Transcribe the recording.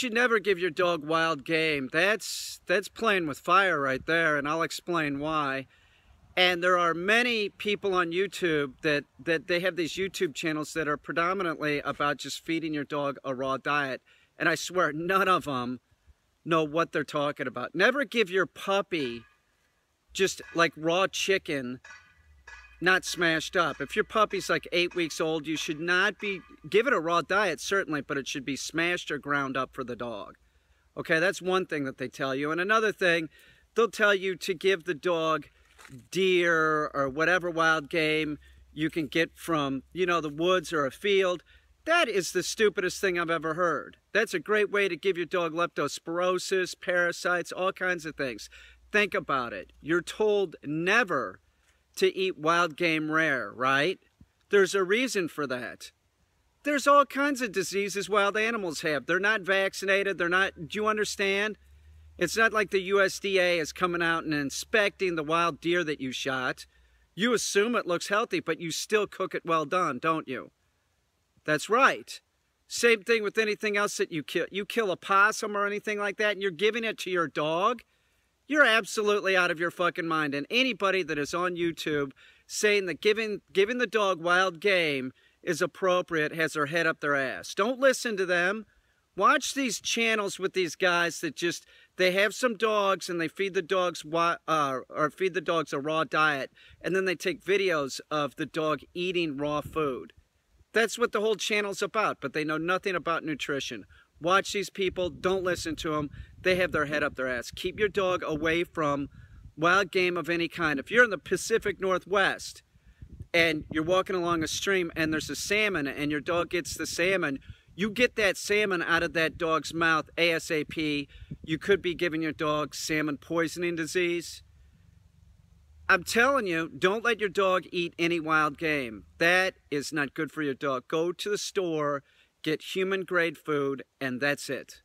You should never give your dog wild game. That's playing with fire right there, and I'll explain why. And there are many people on YouTube that they have these YouTube channels that are predominantly about just feeding your dog a raw diet. And I swear, none of them know what they're talking about. Never give your puppy just like raw chicken, not smashed up. If your puppy's like 8 weeks old, you should not be, give it a raw diet, certainly, but it should be smashed or ground up for the dog. Okay, that's one thing that they tell you. And another thing, they'll tell you to give the dog deer or whatever wild game you can get from, you know, the woods or a field. That is the stupidest thing I've ever heard. That's a great way to give your dog leptospirosis, parasites, all kinds of things. Think about it. You're told never to eat wild game rare, right? There's a reason for that. There's all kinds of diseases wild animals have. They're not vaccinated. They're not, do you understand? It's not like the USDA is coming out and inspecting the wild deer that you shot. You assume it looks healthy, but you still cook it well done, don't you? That's right. Same thing with anything else that you kill. You kill a possum or anything like that, and you're giving it to your dog, you're absolutely out of your fucking mind. And anybody that is on YouTube saying that giving the dog wild game is appropriate has their head up their ass. Don't listen to them. Watch these channels with these guys that just, they have some dogs and they feed the dogs a raw diet, and then they take videos of the dog eating raw food. That's what the whole channel's about, but they know nothing about nutrition. Watch these people, don't listen to them. They have their head up their ass. Keep your dog away from wild game of any kind. If you're in the Pacific Northwest and you're walking along a stream and there's a salmon and your dog gets the salmon, you get that salmon out of that dog's mouth ASAP. You could be giving your dog salmon poisoning disease. I'm telling you, don't let your dog eat any wild game. That is not good for your dog. Go to the store, get human grade food, and that's it.